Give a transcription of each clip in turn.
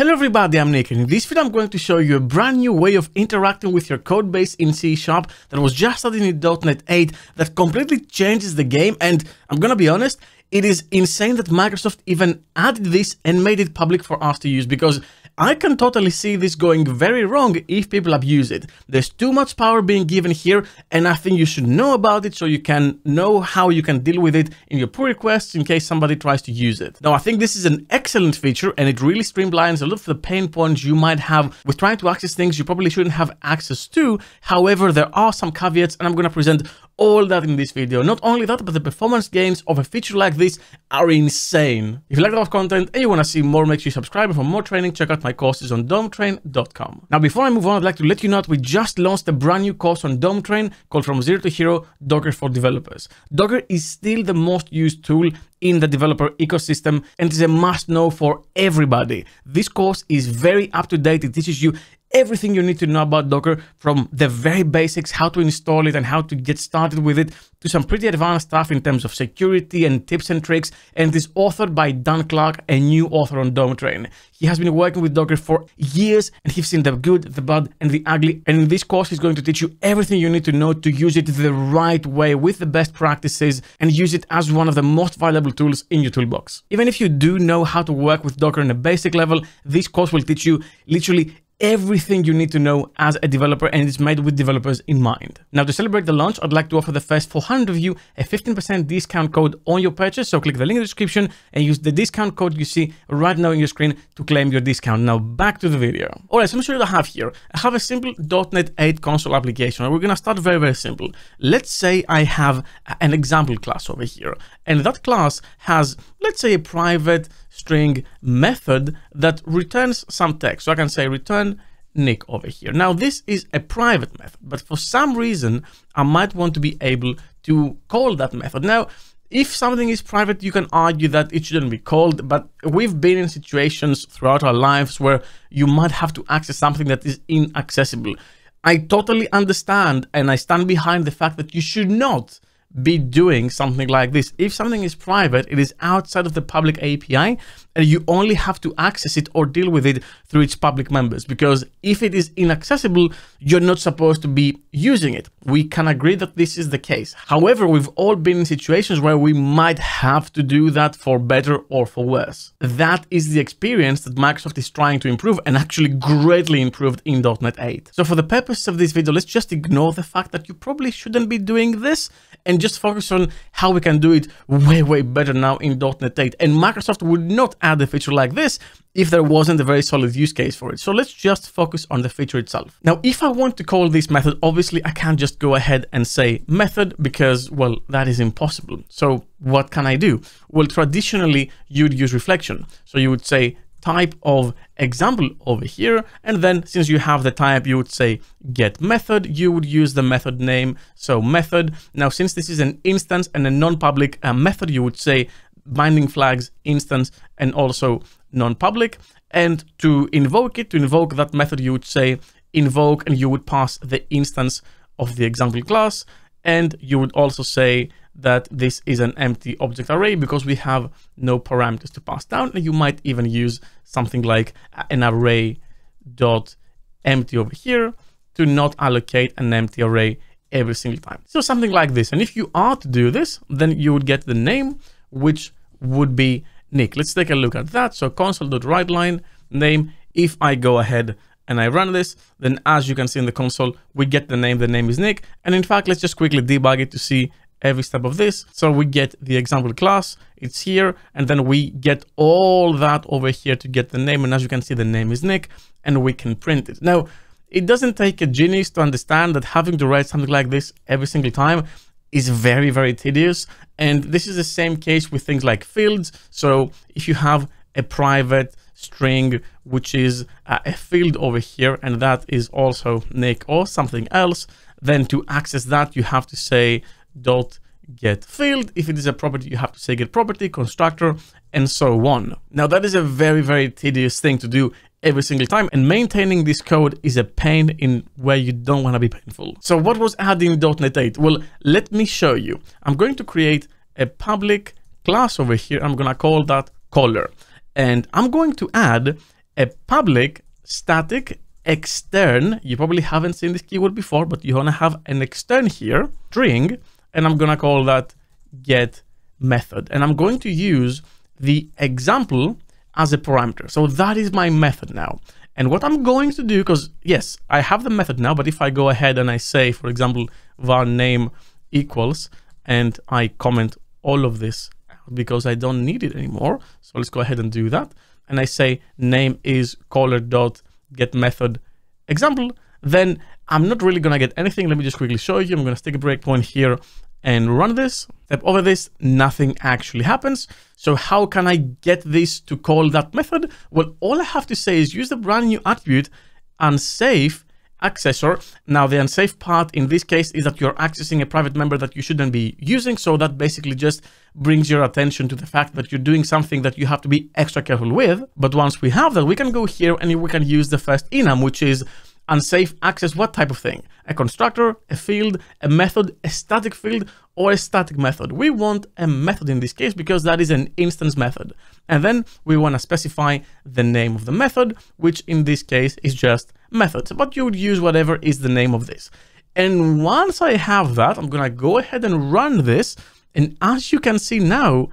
Hello everybody, I'm Nick, and in this video I'm going to show you a brand new way of interacting with your code base in C# that was just added in .NET 8 that completely changes the game, and I'm gonna be honest, it is insane that Microsoft even added this and made it public for us to use, because I can totally see this going very wrong if people abuse it. There's too much power being given here, and I think you should know about it so you can know how you can deal with it in your pull requests in case somebody tries to use it. Now, I think this is an excellent feature, and it really streamlines a lot of the pain points you might have with trying to access things you probably shouldn't have access to. However, there are some caveats, and I'm going to present all that in this video. Not only that, but the performance gains of a feature like this are insane. If you like that content and you want to see more, make sure you subscribe. For more training, check out my courses on Dometrain.com. Now, before I move on, I'd like to let you know that we just launched a brand new course on Dometrain called From Zero to Hero, Docker for Developers. Docker is still the most used tool in the developer ecosystem and is a must-know for everybody. This course is very up-to-date. It teaches you everything you need to know about Docker, from the very basics, how to install it and how to get started with it, to some pretty advanced stuff in terms of security and tips and tricks, and is authored by Dan Clark, a new author on Dometrain. He has been working with Docker for years, and he's seen the good, the bad, and the ugly, and in this course he's going to teach you everything you need to know to use it the right way with the best practices and use it as one of the most valuable tools in your toolbox. Even if you do know how to work with Docker on a basic level, this course will teach you literally everything you need to know as a developer, and it's made with developers in mind. Now, to celebrate the launch, I'd like to offer the first 400 of you a 15% discount code on your purchase. So click the link in the description and use the discount code you see right now in your screen to claim your discount. Now back to the video. All right, so I'm sure that I have here. I have a simple .NET 8 console application, and we're gonna start very simple. Let's say I have an example class over here, and that class has, let's say, a private string method that returns some text. So I can say return Nick over here. Now this is a private method, but for some reason I might want to be able to call that method. Now, if something is private, you can argue that it shouldn't be called, but we've been in situations throughout our lives where you might have to access something that is inaccessible. I totally understand, and I stand behind the fact that you should not be doing something like this. If something is private, it is outside of the public API, and you only have to access it or deal with it through its public members, because if it is inaccessible, you're not supposed to be using it. We can agree that this is the case. However, we've all been in situations where we might have to do that for better or for worse. That is the experience that Microsoft is trying to improve, and actually greatly improved in .NET 8. So for the purpose of this video, let's just ignore the fact that you probably shouldn't be doing this, and just focus on how we can do it way, way better now in .NET 8. And Microsoft would not add a feature like this if there wasn't a very solid use case for it. So let's just focus on the feature itself. Now, if I want to call this method, obviously I can't just go ahead and say method, because, well, that is impossible. So what can I do? Well, traditionally you'd use reflection. So you would say type of example over here, and then since you have the type, you would say get method. You would use the method name, so method. Now, since this is an instance and a non-public method, you would say binding flags instance and also non-public. And to invoke it, to invoke that method, you would say invoke, and you would pass the instance of the example class, and you would also say that this is an empty object array because we have no parameters to pass down. And you might even use something like an array dot empty over here to not allocate an empty array every single time. So something like this. And if you are to do this, then you would get the name, which would be Nick. Let's take a look at that. So console.WriteLine name. If I go ahead and I run this, then as you can see in the console, we get the name is Nick. And in fact, let's just quickly debug it to see every step of this. So we get the example class, it's here, and then we get all that over here to get the name. And as you can see, the name is Nick, and we can print it. Now, it doesn't take a genius to understand that having to write something like this every single time is very, very tedious. And this is the same case with things like fields. So if you have a private string, which is a field over here, and that is also Nick or something else, then to access that, you have to say dot get field. If it is a property, you have to say get property, constructor, and so on. Now, that is a very, very tedious thing to do every single time, and maintaining this code is a pain in where you don't want to be painful. So what was added in .NET 8? Well, let me show you. I'm going to create a public class over here. I'm going to call that color, and I'm going to add a public static extern. You probably haven't seen this keyword before, but you're gonna have an extern here, string, and I'm gonna call that get method. And I'm going to use the example as a parameter. So that is my method now. And what I'm going to do, because yes, I have the method now, but if I go ahead and I say, for example, var name equals, and I comment all of this because I don't need it anymore. So let's go ahead and do that. And I say name is caller.getMethod example, then I'm not really gonna get anything. Let me just quickly show you. I'm gonna stick a breakpoint here and run this. Step over this, nothing actually happens. So how can I get this to call that method? Well, all I have to say is use the brand new attribute unsafe accessor. Now the unsafe part in this case is that you're accessing a private member that you shouldn't be using. So that basically just brings your attention to the fact that you're doing something that you have to be extra careful with. But once we have that, we can go here and we can use the first enum, which is unsafe access. What type of thing? A constructor, a field, a method, a static field, or a static method. We want a method in this case because that is an instance method. And then we want to specify the name of the method, which in this case is just methods, but you would use whatever is the name of this. And once I have that, I'm gonna go ahead and run this. And as you can see now,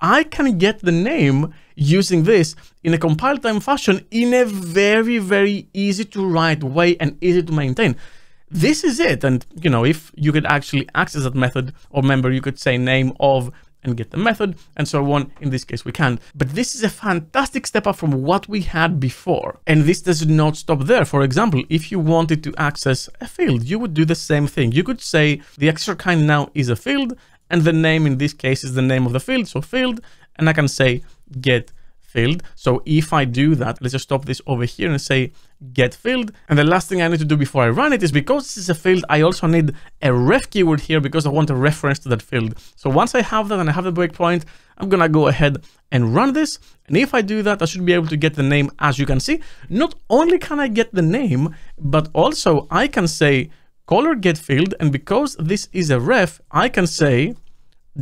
I can get the name using this in a compile time fashion in a very, very easy to write way and easy to maintain. This is it. And you know, if you could actually access that method or member, you could say name of and get the method and so on. In this case, we can't. But this is a fantastic step up from what we had before. And this does not stop there. For example, if you wanted to access a field, you would do the same thing. You could say the accessor kind now is a field, and the name in this case is the name of the field. So field, and I can say get field. So if I do that, let's just stop this over here and say get field. And the last thing I need to do before I run it is, because this is a field, I also need a ref keyword here because I want a reference to that field. So once I have that and I have the breakpoint, I'm gonna go ahead and run this. And if I do that, I should be able to get the name. As you can see, not only can I get the name, but also I can say caller get field. And because this is a ref, I can say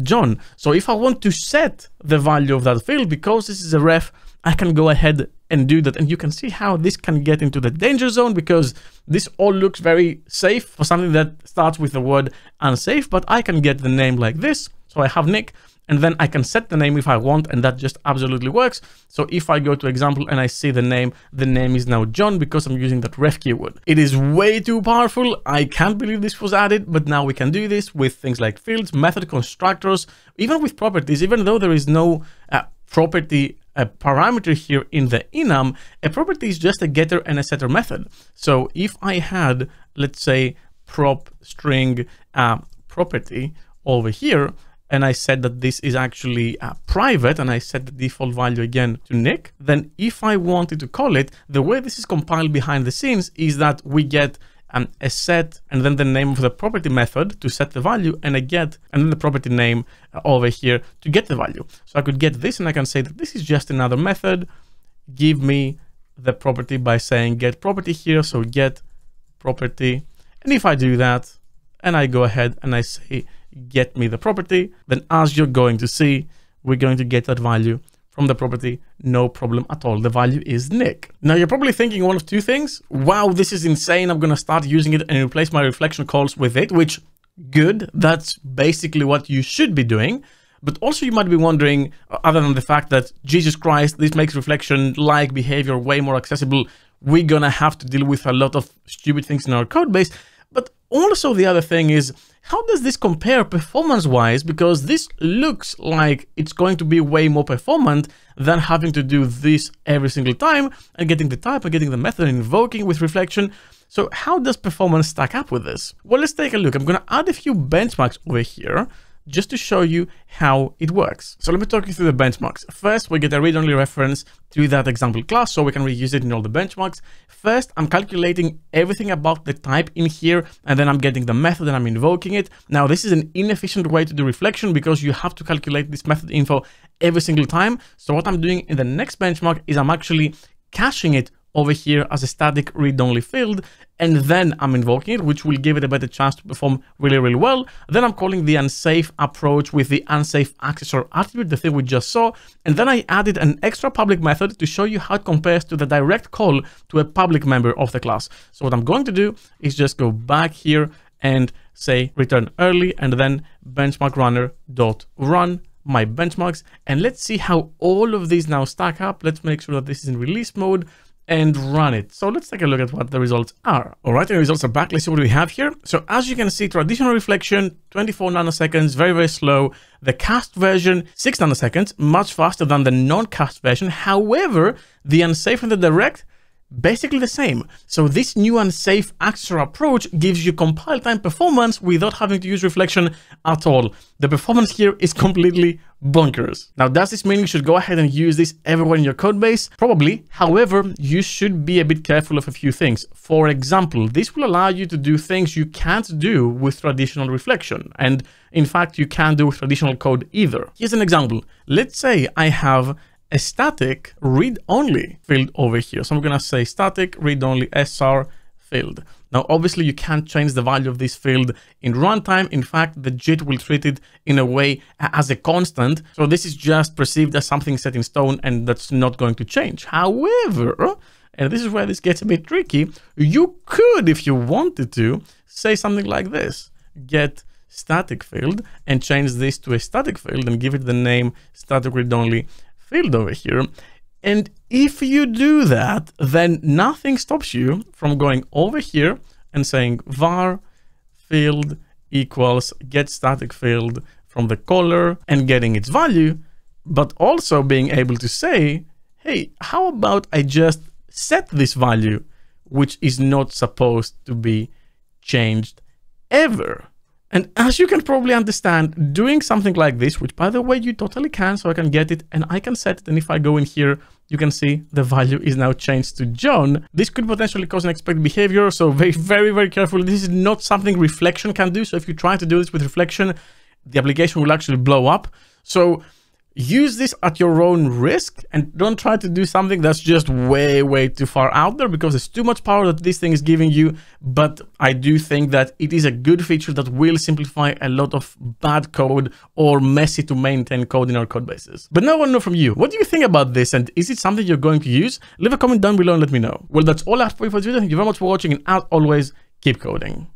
John. So if I want to set the value of that field, because this is a ref, I can go ahead and do that. And you can see how this can get into the danger zone, because this all looks very safe for something that starts with the word unsafe, but I can get the name like this. So I have Nick, and then I can set the name if I want, and that just absolutely works. So if I go to example and I see the name is now John because I'm using that ref keyword. It is way too powerful. I can't believe this was added, but now we can do this with things like fields, method constructors, even with properties. Even though there is no property parameter here in the enum, a property is just a getter and a setter method. So if I had, let's say, prop string property over here, and I said that this is actually private, and I set the default value again to Nick, then if I wanted to call it, the way this is compiled behind the scenes is that we get a set, and then the name of the property method to set the value, and a get, and then the property name over here to get the value. So I could get this, and I can say that this is just another method. Give me the property by saying get property here. So get property. And if I do that, and I go ahead and I say get me the property, then as you're going to see, we're going to get that value from the property, no problem at all. The value is Nick. Now you're probably thinking one of two things. Wow, this is insane. I'm gonna start using it and replace my reflection calls with it, which good, that's basically what you should be doing. But also you might be wondering, other than the fact that Jesus Christ, this makes reflection-like behavior way more accessible, we're gonna have to deal with a lot of stupid things in our code base. But also the other thing is, how does this compare performance-wise? Because this looks like it's going to be way more performant than having to do this every single time and getting the type and getting the method and invoking with reflection. So how does performance stack up with this? Well, let's take a look. I'm going to add a few benchmarks over here just to show you how it works. So let me talk you through the benchmarks. First, we get a read-only reference to that example class, so we can reuse it in all the benchmarks. First, I'm calculating everything about the type in here, and then I'm getting the method and I'm invoking it. Now, this is an inefficient way to do reflection because you have to calculate this method info every single time. So what I'm doing in the next benchmark is I'm actually caching it over here as a static read-only field, and then I'm invoking it, which will give it a better chance to perform really, really well. Then I'm calling the unsafe approach with the unsafe accessor attribute, the thing we just saw. And then I added an extra public method to show you how it compares to the direct call to a public member of the class. So what I'm going to do is just go back here and say return early, and then benchmark runner dot run my benchmarks, and let's see how all of these now stack up. Let's make sure that this is in release mode and run it. So let's take a look at what the results are. All right, the results are back. Let's see what we have here. So as you can see, traditional reflection, 24 nanoseconds, very, very slow. The cast version, 6 nanoseconds, much faster than the non-cast version. However, the unsafe and the direct, basically the same. So this new unsafe accessor approach gives you compile time performance without having to use reflection at all. The performance here is completely bonkers. Now, does this mean you should go ahead and use this everywhere in your code base? Probably. However, you should be a bit careful of a few things. For example, this will allow you to do things you can't do with traditional reflection. And in fact, you can't do with traditional code either. Here's an example. Let's say I have a static read-only field over here. So I'm going to say static read-only SR field. Now, obviously, you can't change the value of this field in runtime. In fact, the JIT will treat it in a way as a constant. So this is just perceived as something set in stone, and that's not going to change. However, and this is where this gets a bit tricky, you could, if you wanted to, say something like this, get static field, and change this to a static field and give it the name static read-only field over here. And if you do that, then nothing stops you from going over here and saying var field equals get static field from the caller and getting its value, but also being able to say, hey, how about I just set this value, which is not supposed to be changed ever. And as you can probably understand, doing something like this, which by the way, you totally can, so I can get it and I can set it. And if I go in here, you can see the value is now changed to John. This could potentially cause unexpected behavior. So very, very, very careful. This is not something reflection can do. So if you try to do this with reflection, the application will actually blow up. So use this at your own risk and don't try to do something that's just way, way too far out there, because there's too much power that this thing is giving you. But I do think that it is a good feature that will simplify a lot of bad code or messy to maintain code in our code bases. But now I want to know from you, what do you think about this? And is it something you're going to use? Leave a comment down below and let me know. Well, that's all I have for you for this video. Thank you very much for watching, and as always, keep coding.